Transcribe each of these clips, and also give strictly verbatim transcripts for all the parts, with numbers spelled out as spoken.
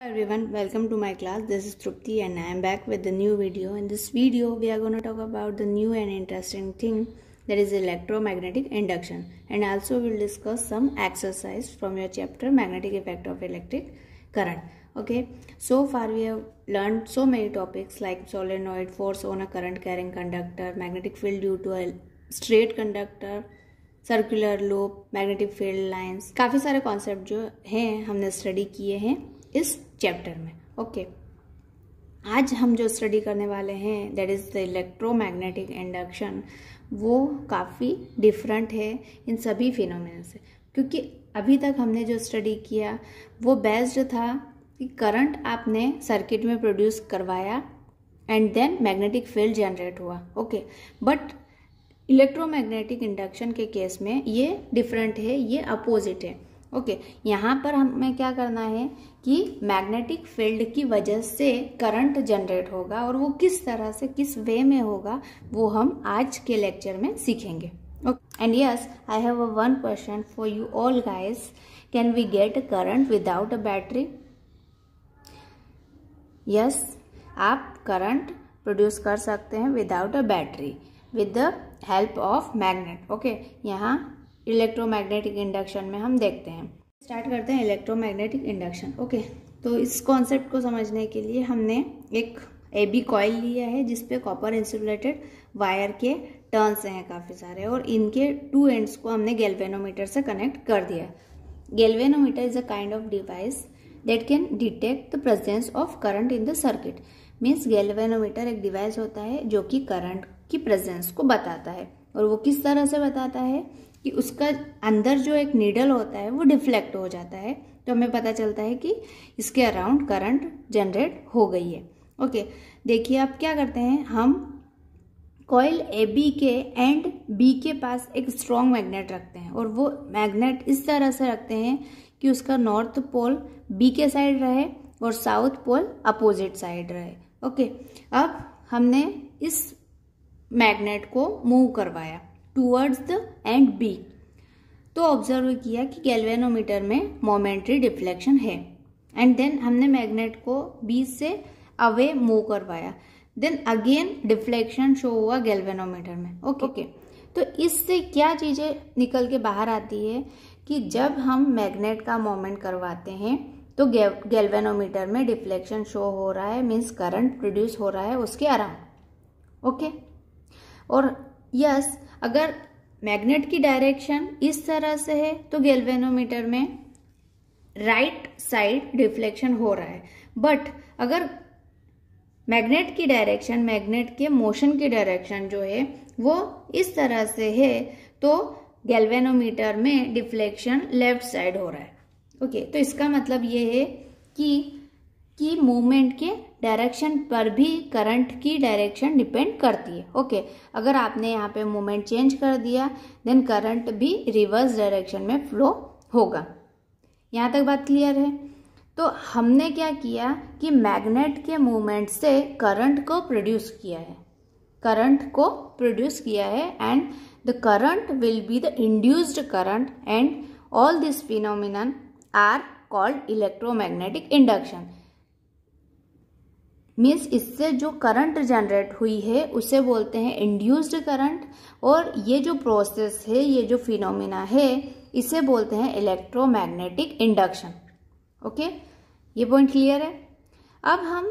Hi everyone, welcome to my class. This is Trupti and I am back with the new video. In this video we are going to talk about the new and interesting thing that is electromagnetic induction, and also we will discuss some exercise from your chapter magnetic effect of electric current. Okay, so far we have learned so many topics like solenoid, force on a current carrying conductor, magnetic field due to a straight conductor, circular loop, magnetic field lines. काफ़ी सारे concept जो हैं हमने study किए हैं इस chapter में. Okay okay. आज हम जो स्टडी करने वाले हैं that is the electromagnetic induction, वो काफ़ी डिफरेंट है इन सभी फिनोमेना से, क्योंकि अभी तक हमने जो स्टडी किया वो बेस्ड था कि करंट आपने सर्किट में प्रोड्यूस करवाया and then magnetic field generate हुआ. ओके, बट इलेक्ट्रोमैग्नेटिक इंडक्शन के केस में ये डिफरेंट है, ये अपोजिट है. ओके okay, यहाँ पर हमें क्या करना है कि मैग्नेटिक फील्ड की वजह से करंट जनरेट होगा और वो किस तरह से, किस वे में होगा, वो हम आज के लेक्चर में सीखेंगे. And yes, I have a one question for you all guys. Can we get current without a battery? Yes, आप करंट प्रोड्यूस कर सकते हैं without a battery with the help of magnet. Okay, यहाँ electromagnetic induction में हम देखते हैं. Start करते हैं इलेक्ट्रोमैग्नेटिक इंडक्शन. ओके, तो इस कॉन्सेप्ट को समझने के लिए हमने एक ए बी कॉइल लिया है जिसपे कॉपर इंसुलेटेड वायर के टर्न्स हैं काफ़ी सारे, और इनके टू एंड्स को हमने गैल्वेनोमीटर से कनेक्ट कर दिया है. Galvanometer is a kind of device that can detect the presence of current in the circuit. Means galvanometer एक डिवाइस होता है जो कि करंट की प्रेजेंस को बताता है, और वो किस तरह से बताता है कि उसका अंदर जो एक नीडल होता है वो डिफ्लेक्ट हो जाता है, तो हमें पता चलता है कि इसके अराउंड करंट जनरेट हो गई है. ओके, देखिए आप क्या करते हैं, हम कॉइल ए बी के एंड बी के पास एक स्ट्रॉन्ग मैग्नेट रखते हैं, और वो मैग्नेट इस तरह से रखते हैं कि उसका नॉर्थ पोल बी के साइड रहे और साउथ पोल अपोजिट साइड रहे. ओके, अब हमने इस मैग्नेट को मूव करवाया टूवर्ड्स द एंड बी, तो ऑब्जर्व किया कि गैल्वेनोमीटर में मोमेंट्री डिफ्लेक्शन है, एंड देन हमने मैग्नेट को बी से अवे मूव करवाया, देन अगेन डिफ्लेक्शन शो हुआ गैल्वेनोमीटर में. Okay okay. okay. तो इससे क्या चीज़ें निकल के बाहर आती है कि जब हम मैग्नेट का मोमेंट करवाते हैं तो गैल्वेनोमीटर में डिफ्लेक्शन शो हो रहा है, मीन्स करंट प्रोड्यूस हो रहा है उसके अराउंड. Okay okay. और यस yes, अगर मैग्नेट की डायरेक्शन इस तरह से है तो गैल्वेनोमीटर में राइट साइड डिफ्लेक्शन हो रहा है, बट अगर मैग्नेट की डायरेक्शन, मैग्नेट के मोशन की डायरेक्शन जो है वो इस तरह से है तो गैल्वेनोमीटर में डिफ्लेक्शन लेफ्ट साइड हो रहा है. ओके okay, तो इसका मतलब ये है कि कि मूवमेंट के डायरेक्शन पर भी करंट की डायरेक्शन डिपेंड करती है. ओके, अगर आपने यहाँ पे मूवमेंट चेंज कर दिया देन करंट भी रिवर्स डायरेक्शन में फ्लो होगा. यहाँ तक बात क्लियर है? तो हमने क्या किया कि मैग्नेट के मूवमेंट से करंट को प्रोड्यूस किया है, करंट को प्रोड्यूस किया है, and the current will be the induced current, and all this phenomenon are called electromagnetic induction. Means इससे जो करंट जनरेट हुई है उसे बोलते हैं इंड्यूस्ड करंट, और ये जो प्रोसेस है, ये जो फिनोमिना है, इसे बोलते हैं इलेक्ट्रोमैग्नेटिक इंडक्शन. ओके, ये पॉइंट क्लियर है? अब हम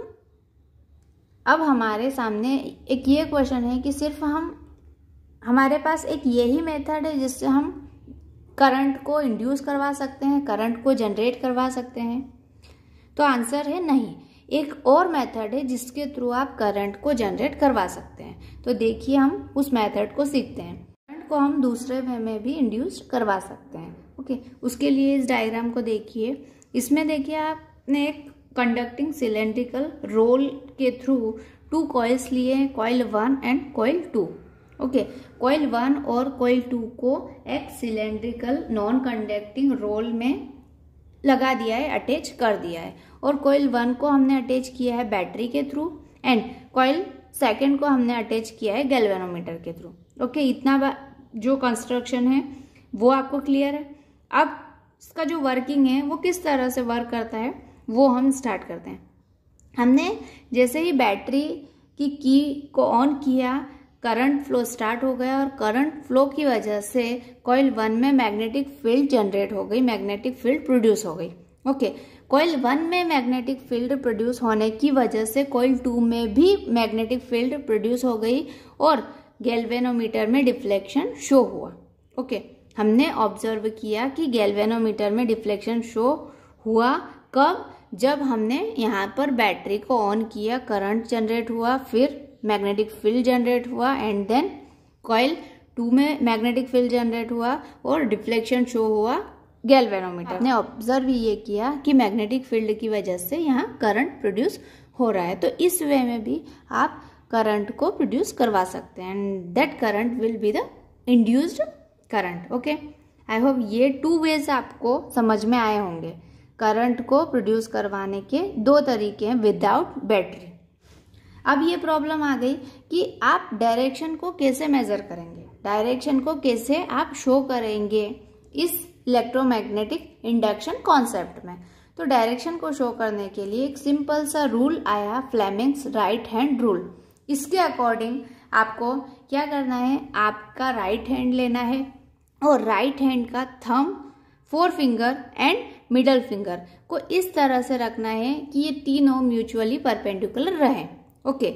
अब हमारे सामने एक ये क्वेश्चन है कि सिर्फ हम हमारे पास एक यही मेथड है जिससे हम करंट को इंड्यूस करवा सकते हैं, करंट को जनरेट करवा सकते हैं? तो आंसर है नहीं, एक और मेथड है जिसके थ्रू आप करंट को जनरेट करवा सकते हैं. तो देखिए हम उस मेथड को सीखते हैं. करंट को हम दूसरे वे में भी इंड्यूस करवा सकते हैं. ओके, उसके लिए इस डायग्राम को देखिए. इसमें देखिए आपने एक कंडक्टिंग सिलेंड्रिकल रोल के थ्रू टू कॉइल्स लिए हैं, coil one and coil two. Okay, coil one और कॉइल टू को एक सिलेंड्रिकल नॉन कंडक्टिंग रोल में लगा दिया है, अटैच कर दिया है, और कॉइल वन को हमने अटैच किया है बैटरी के थ्रू, एंड कॉइल सेकंड को हमने अटैच किया है गैल्वेनोमीटर के थ्रू. ओके, इतना जो कंस्ट्रक्शन है वो आपको क्लियर है? अब इसका जो वर्किंग है वो किस तरह से वर्क करता है वो हम स्टार्ट करते हैं। हमने जैसे ही बैटरी की की को ऑन किया, करंट फ्लो स्टार्ट हो गया और करंट फ्लो की वजह से कॉइल वन में मैग्नेटिक फील्ड जनरेट हो गई, मैग्नेटिक फील्ड प्रोड्यूस हो गई। ओके, कॉइल वन में मैग्नेटिक फील्ड प्रोड्यूस होने की वजह से कॉइल टू में भी मैग्नेटिक फील्ड प्रोड्यूस हो गई और गैल्वेनोमीटर में डिफ्लेक्शन शो हुआ। ओके, हमने ऑब्जर्व किया कि गैल्वेनोमीटर में डिफ्लेक्शन शो हुआ कब, जब हमने यहाँ पर बैटरी को ऑन किया, करंट जनरेट हुआ, फिर मैग्नेटिक फील्ड जनरेट हुआ एंड देन कॉइल टू में मैग्नेटिक फील्ड जनरेट हुआ और डिफ्लेक्शन शो हुआ गैल्वेनोमीटर ने। ऑब्जर्व ये किया कि मैग्नेटिक फील्ड की वजह से यहाँ करंट प्रोड्यूस हो रहा है। तो इस वे में भी आप करंट को प्रोड्यूस करवा सकते हैं and that current will be the induced current. Okay, I hope ये टू वेज आपको समझ में आए होंगे। करंट को प्रोड्यूस करवाने के दो तरीके हैं विदाउट बैटरी। अब ये प्रॉब्लम आ गई कि आप डायरेक्शन को कैसे मेजर करेंगे, डायरेक्शन को कैसे आप शो करेंगे इस इलेक्ट्रोमैग्नेटिक इंडक्शन कॉन्सेप्ट में। तो डायरेक्शन को शो करने के लिए एक सिंपल सा रूल आया, फ्लेमिंग्स राइट हैंड रूल। इसके अकॉर्डिंग आपको क्या करना है, आपका राइट हैंड लेना है और राइट हैंड का thumb, four finger and middle finger को इस तरह से रखना है कि ये तीनों म्यूचुअली परपेंडिकुलर रहें। ओके,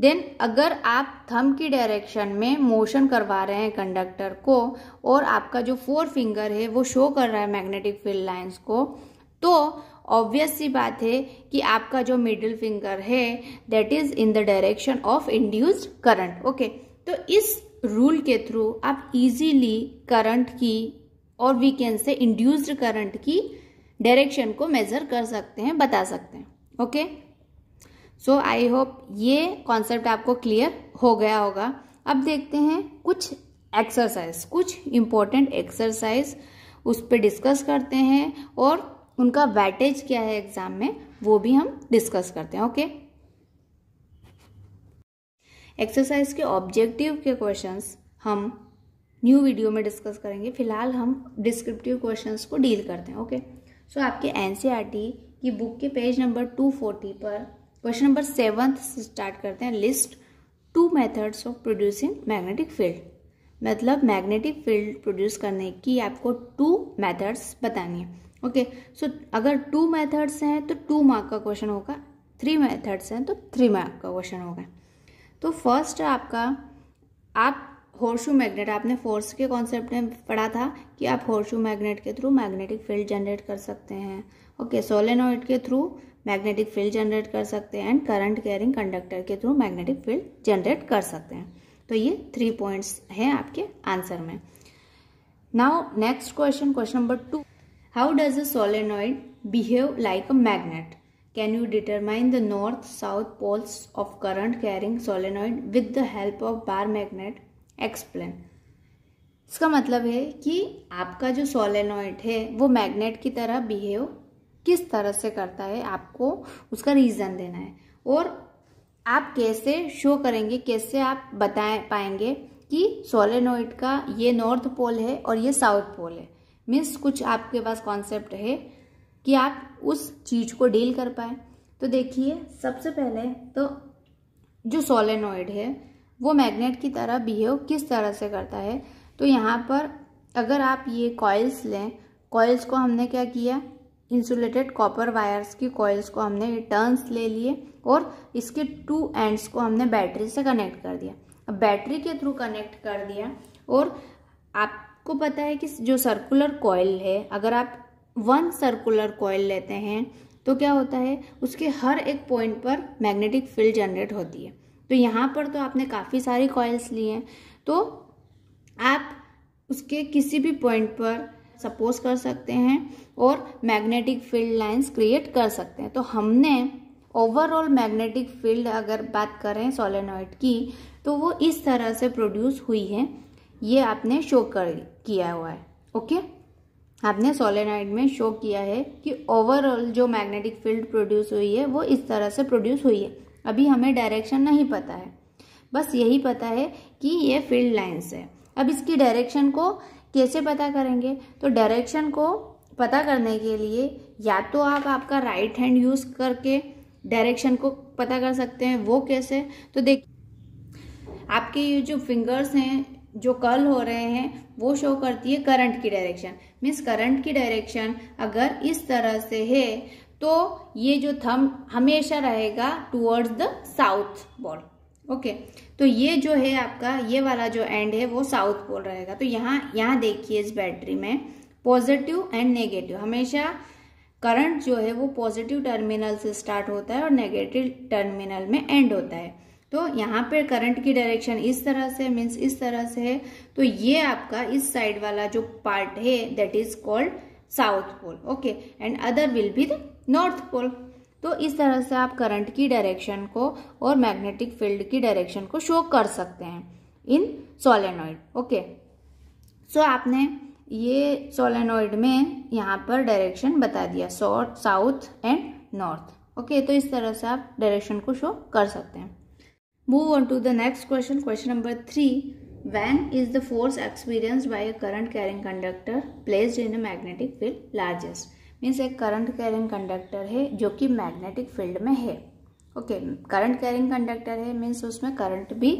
देन अगर आप थंब की डायरेक्शन में मोशन करवा रहे हैं कंडक्टर को और आपका जो फोर फिंगर है वो शो कर रहा है मैग्नेटिक फील्ड लाइंस को, तो ऑब्वियस सी बात है कि आपका जो मिडिल फिंगर है that is in the direction of induced current. Okay, तो इस रूल के थ्रू आप इजीली करंट की और we can say induced current की डायरेक्शन को मेजर कर सकते हैं, बता सकते हैं। ओके, सो आई होप ये कॉन्सेप्ट आपको क्लियर हो गया होगा। अब देखते हैं कुछ एक्सरसाइज, कुछ इम्पोर्टेंट एक्सरसाइज, उस पर डिस्कस करते हैं और उनका वेटेज क्या है एग्जाम में वो भी हम डिस्कस करते हैं। ओके, एक्सरसाइज के ऑब्जेक्टिव के क्वेश्चंस हम न्यू वीडियो में डिस्कस करेंगे, फिलहाल हम डिस्क्रिप्टिव क्वेश्चंस को डील करते हैं। ओके, सो आपके एनसीईआरटी की बुक के पेज नंबर टू फोर्टी पर क्वेश्चन नंबर सेवन्थ से स्टार्ट करते हैं। List two methods of producing magnetic field, मतलब मैग्नेटिक फील्ड प्रोड्यूस करने की आपको टू मेथड्स बतानी है। ओके, सो अगर टू मेथड्स हैं तो टू मार्क का क्वेश्चन होगा, थ्री मेथड्स हैं तो थ्री मार्क का क्वेश्चन होगा। तो फर्स्ट आपका, आप हॉर्शू मैग्नेट, आपने फोर्स के कॉन्सेप्ट में पढ़ा था कि आप हॉर्शू मैग्नेट के थ्रू मैग्नेटिक फील्ड जनरेट कर सकते हैं। ओके, सोलेनोइड के थ्रू मैग्नेटिक फील्ड जनरेट कर सकते हैं एंड करंट कैरिंग कंडक्टर के थ्रू मैग्नेटिक फील्ड जनरेट कर सकते हैं। तो ये थ्री पॉइंट्स हैं आपके आंसर में। Now next question, question number two, how does a solenoid behave like a magnet? Can you determine the north-south poles of current-carrying solenoid with the help of bar magnet? Explain. इसका मतलब है कि आपका जो solenoid है वो magnet की तरह बिहेव किस तरह से करता है, आपको उसका रीज़न देना है और आप कैसे शो करेंगे, कैसे आप बता पाएंगे कि सोलेनॉइड का ये नॉर्थ पोल है और ये साउथ पोल है। मीन्स कुछ आपके पास कॉन्सेप्ट है कि आप उस चीज़ को डील कर पाए। तो देखिए, सबसे पहले तो जो सोलेनॉइड है वो मैग्नेट की तरह बिहेव किस तरह से करता है। तो यहाँ पर अगर आप ये कॉइल्स लें, कॉइल्स को हमने क्या किया, इंसुलेटेड कॉपर वायर्स की कॉइल्स को हमने टर्न्स ले लिए और इसके टू एंड्स को हमने बैटरी से कनेक्ट कर दिया। अब बैटरी के थ्रू कनेक्ट कर दिया और आपको पता है कि जो सर्कुलर कॉइल है, अगर आप वन सर्कुलर कॉइल लेते हैं तो क्या होता है, उसके हर एक पॉइंट पर मैग्नेटिक फील्ड जनरेट होती है। तो यहाँ पर तो आपने काफ़ी सारी कॉइल्स ली हैं, तो आप उसके किसी भी पॉइंट पर सपोज कर सकते हैं और मैग्नेटिक फील्ड लाइंस क्रिएट कर सकते हैं। तो हमने ओवरऑल मैग्नेटिक फील्ड अगर बात करें सोलेनॉइड की तो वो इस तरह से प्रोड्यूस हुई है, ये आपने शो कर किया हुआ है। ओके, आपने सोलेनॉइड में शो किया है कि ओवरऑल जो मैग्नेटिक फील्ड प्रोड्यूस हुई है वो इस तरह से प्रोड्यूस हुई है। अभी हमें डायरेक्शन नहीं पता है, बस यही पता है कि ये फील्ड लाइंस है। अब इसकी डायरेक्शन को कैसे पता करेंगे, तो डायरेक्शन को पता करने के लिए या तो आप आपका राइट हैंड यूज़ करके डायरेक्शन को पता कर सकते हैं। वो कैसे? तो देखिए आपके ये जो फिंगर्स हैं जो कर्ल हो रहे हैं वो शो करती है करंट की डायरेक्शन। मीन्स करंट की डायरेक्शन अगर इस तरह से है तो ये जो थंब हमेशा रहेगा towards the south pole. Okay, तो ये जो है आपका ये वाला जो एंड है वो साउथ पोल रहेगा। तो यहाँ यहाँ देखिए इस बैटरी में पॉजिटिव एंड नेगेटिव, हमेशा करंट जो है वो पॉजिटिव टर्मिनल से स्टार्ट होता है और नेगेटिव टर्मिनल में एंड होता है। तो यहाँ पर करंट की डायरेक्शन इस तरह से मीन्स इस तरह से है, तो ये आपका इस साइड वाला जो पार्ट है that is called south pole. Okay, and other will be the north pole. तो इस तरह से आप करंट की डायरेक्शन को और मैग्नेटिक फील्ड की डायरेक्शन को शो कर सकते हैं इन सोलेनॉइड। ओके, सो आपने ये सोलेनॉइड में यहाँ पर डायरेक्शन बता दिया साउथ एंड नॉर्थ। ओके, तो इस तरह से आप डायरेक्शन को शो कर सकते हैं। Move on to the next question, question number three. When is the force experienced by a current carrying conductor placed in a magnetic field largest? Means एक करंट कैरिंग कंडक्टर है जो कि magnetic field में है। Okay, current carrying conductor है means उसमें current भी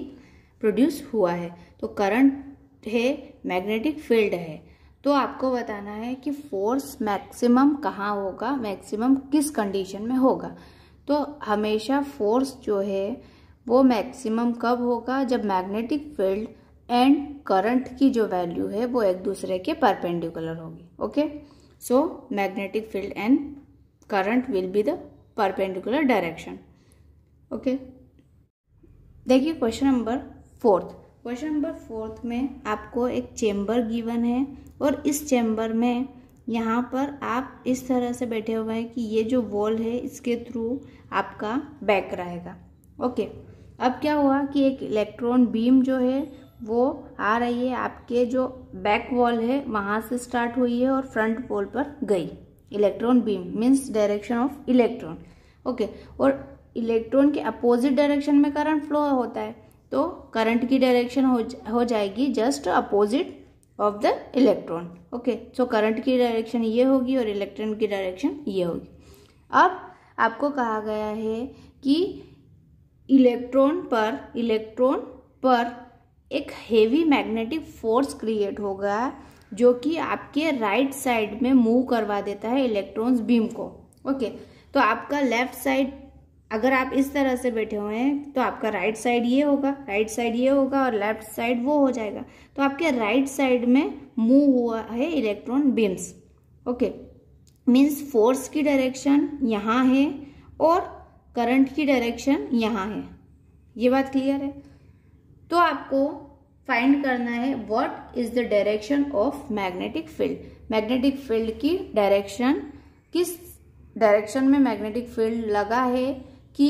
produce हुआ है। तो करंट है, मैग्नेटिक फील्ड है, तो आपको बताना है कि फोर्स मैक्सिमम कहाँ होगा, मैक्सिमम किस कंडीशन में होगा। तो हमेशा फोर्स जो है वो मैक्सिमम कब होगा, जब मैग्नेटिक फील्ड एंड करंट की जो वैल्यू है वो एक दूसरे के परपेंडिकुलर होगी। Okay, so magnetic field and current will be the perpendicular direction. Okay, देखिए question number fourth. Question number fourth में आपको एक चेम्बर गिवन है और इस चेम्बर में यहाँ पर आप इस तरह से बैठे हुए हैं कि ये जो वॉल है इसके थ्रू आपका बैक रहेगा। ओके, अब क्या हुआ कि एक इलेक्ट्रॉन बीम जो है वो आ रही है आपके जो बैक वॉल है वहाँ से स्टार्ट हुई है और फ्रंट वॉल पर गई। Electron beam means direction of electron. Okay, और इलेक्ट्रॉन के अपोजिट डायरेक्शन में करंट फ्लो होता है, तो करंट की डायरेक्शन हो जा, हो जाएगी just opposite of the electron. Okay, so current की डायरेक्शन ये होगी और इलेक्ट्रॉन की डायरेक्शन ये होगी। अब आपको कहा गया है कि इलेक्ट्रॉन पर इलेक्ट्रॉन पर एक हेवी मैग्नेटिक फोर्स क्रिएट होगा जो कि आपके राइट साइड में मूव करवा देता है इलेक्ट्रॉन्स बीम को। ओके, तो आपका लेफ्ट साइड अगर आप इस तरह से बैठे हुए हैं तो आपका राइट साइड ये होगा, राइट साइड ये होगा और लेफ्ट साइड वो हो जाएगा। तो आपके राइट साइड में मूव हुआ है electron beams. Okay, means force की डायरेक्शन यहाँ है और करंट की डायरेक्शन यहाँ है। ये बात क्लियर है? तो आपको फाइंड करना है what is the direction of magnetic field. Magnetic field की डायरेक्शन, किस डायरेक्शन में मैग्नेटिक फील्ड लगा है कि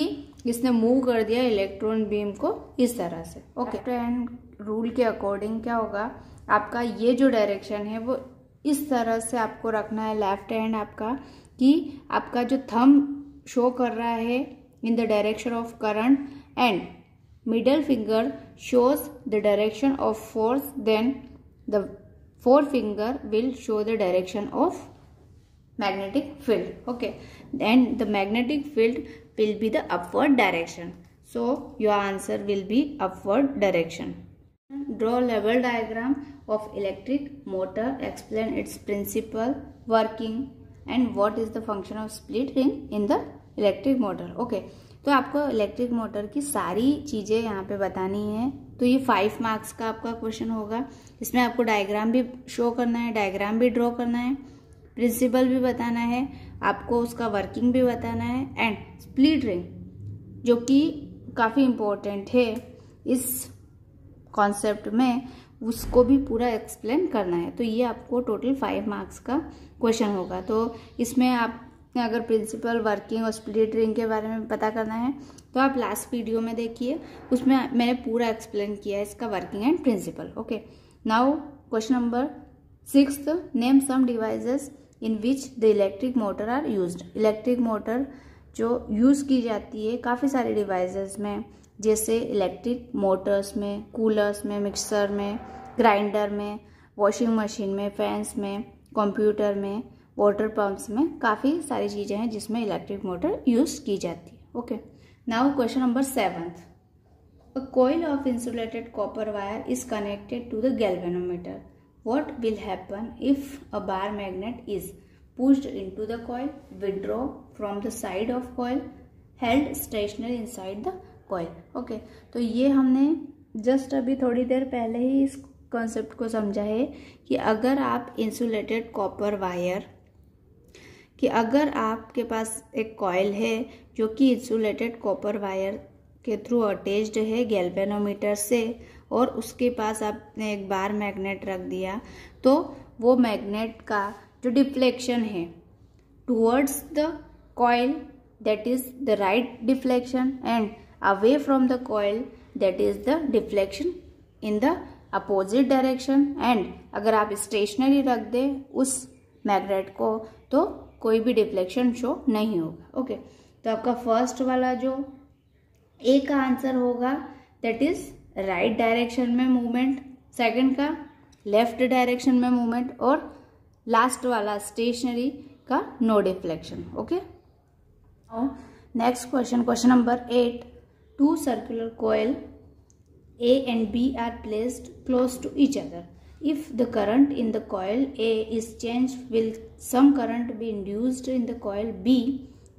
इसने मूव कर दिया इलेक्ट्रॉन बीम को इस तरह से। ओके, एंड रूल के अकॉर्डिंग क्या होगा, आपका ये जो डायरेक्शन है वो इस तरह से आपको रखना है लेफ्ट हैंड आपका, कि आपका जो थंब शो कर रहा है in the direction of current and middle finger shows the direction of force, then the four finger will show the direction of magnetic field. Okay, and the magnetic field will be the upward direction, so your answer will be upward direction. Draw लेवल diagram of electric motor, explain its principle, working and what is the function of split ring in the electric motor. Okay, तो आपको electric motor की सारी चीज़ें यहाँ पे बतानी है। तो ये फाइव मार्क्स का आपका क्वेश्चन होगा, इसमें आपको डायग्राम भी शो करना है, डायग्राम भी ड्रॉ करना है, प्रिंसिपल भी बताना है, आपको उसका वर्किंग भी बताना है एंड स्प्लिट रिंग जो कि काफ़ी इम्पोर्टेंट है इस कॉन्सेप्ट में, उसको भी पूरा एक्सप्लेन करना है। तो ये आपको टोटल फाइव मार्क्स का क्वेश्चन होगा। तो इसमें आपने अगर प्रिंसिपल, वर्किंग और स्प्लिट रिंग के बारे में पता करना है तो आप लास्ट वीडियो में देखिए, उसमें मैंने पूरा एक्सप्लेन किया है इसका working and principle. Okay, now question number sixth, name some devices in which the electric motor are used. Electric motor जो यूज़ की जाती है काफ़ी सारे डिवाइसेस में, जैसे इलेक्ट्रिक मोटर्स में, कूलर्स में, मिक्सर में, ग्राइंडर में, वॉशिंग मशीन में, फैंस में, कंप्यूटर में वाटर पंप्स में काफ़ी सारी चीज़ें हैं जिसमें इलेक्ट्रिक मोटर यूज़ की जाती है. Okay, now question number seventh. A coil of insulated copper wire is connected to the galvanometer. What will happen if a bar magnet is pushed into the coil, withdrawn from the side of coil, held stationary inside the coil? Okay, तो ये हमने just अभी थोड़ी देर पहले ही इस concept को समझा है कि अगर आप इंसुलेटेड कॉपर वायर कि अगर आपके पास एक कॉयल है जो कि इंसुलेटेड कॉपर वायर के थ्रू अटैच्ड है गैल्वेनोमीटर से और उसके पास आपने एक बार मैग्नेट रख दिया तो वो मैग्नेट का जो डिफ्लेक्शन है towards the coil that is the right deflection and away from the coil that is the deflection in the opposite direction. And अगर आप स्टेशनरी रख दें उस मैग्नेट को तो कोई भी डिफ्लेक्शन शो नहीं होगा. Okay okay. तो आपका फर्स्ट वाला जो ए का आंसर होगा दैट इज राइट डायरेक्शन में मूवमेंट, सेकंड का लेफ्ट डायरेक्शन में मूवमेंट और लास्ट वाला स्टेशनरी का no deflection. Okay, next question, question number eight. Two circular coil A and B are placed close to each other. If the current in the coil A is change will some current be induced in the coil B,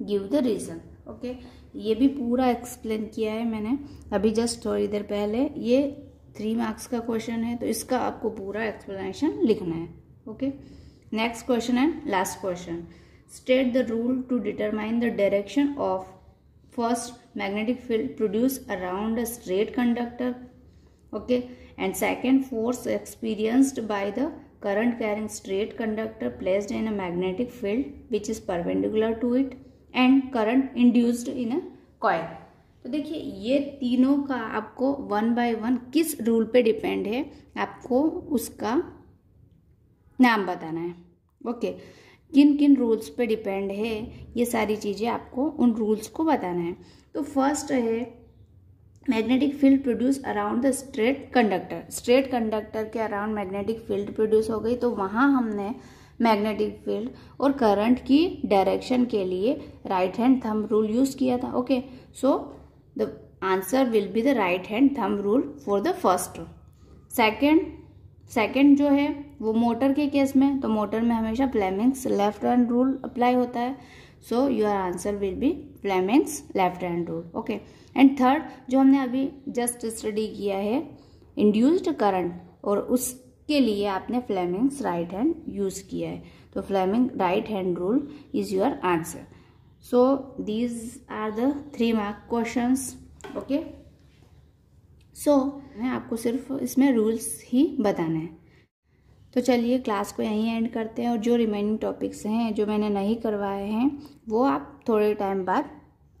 give the reason. Okay, ये भी पूरा explain किया है मैंने अभी just थोड़ी देर पहले. ये थ्री मार्क्स का क्वेश्चन है तो इसका आपको पूरा एक्सप्लेनेशन लिखना है. Okay, next question and last question. State the rule to determine the direction of first magnetic field produce around a straight conductor. Okay, and second force experienced by the current carrying straight conductor placed in a magnetic field which is perpendicular to it and current induced in a coil. तो देखिए ये तीनों का आपको one by one किस rule पे depend है आपको उसका नाम बताना है. Okay okay. किन किन रूल्स पे डिपेंड है ये सारी चीज़ें आपको उन रूल्स को बताना है. तो फर्स्ट है magnetic field produce around the straight conductor. Straight conductor के अराउंड मैग्नेटिक फील्ड प्रोड्यूस हो गई तो वहाँ हमने मैग्नेटिक फील्ड और करंट की डायरेक्शन के लिए right hand thumb rule use किया था. Okay, so the answer will be the right hand thumb rule for the first. Second second जो है वो मोटर के केस में, तो मोटर में हमेशा Fleming's left hand rule apply होता है. So your answer will be Fleming's left hand rule. Okay, and third जो हमने अभी जस्ट स्टडी किया है इंड्यूस्ड करंट और उस के लिए आपने फ्लेमिंग्स राइट हैंड यूज़ किया है तो Fleming right hand rule is your answer. So these are the three mark questions. Okay, so मैं आपको सिर्फ इसमें रूल्स ही बताना है. तो चलिए क्लास को यहीं एंड करते हैं और जो रिमेनिंग टॉपिक्स हैं जो मैंने नहीं करवाए हैं वो आप थोड़े टाइम बाद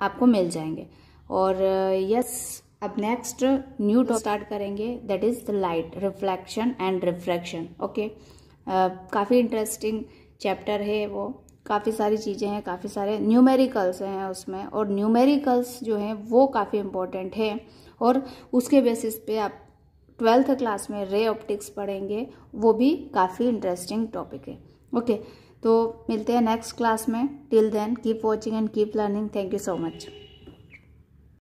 आपको मिल जाएंगे. और यस uh, yes, अब नेक्स्ट न्यू टॉपिक स्टार्ट करेंगे that is the light, reflection and refraction. Okay, काफ़ी इंटरेस्टिंग चैप्टर है वो, काफ़ी सारी चीज़ें हैं, काफ़ी सारे न्यूमेरिकल्स हैं उसमें और न्यूमेरिकल्स जो हैं वो काफ़ी इम्पोर्टेंट है और उसके बेसिस पे आप ट्वेल्थ क्लास में रे ऑप्टिक्स पढ़ेंगे, वो भी काफ़ी इंटरेस्टिंग टॉपिक है. ओके okay, तो मिलते हैं नेक्स्ट क्लास में. Till then keep watching and keep learning. Thank you so much.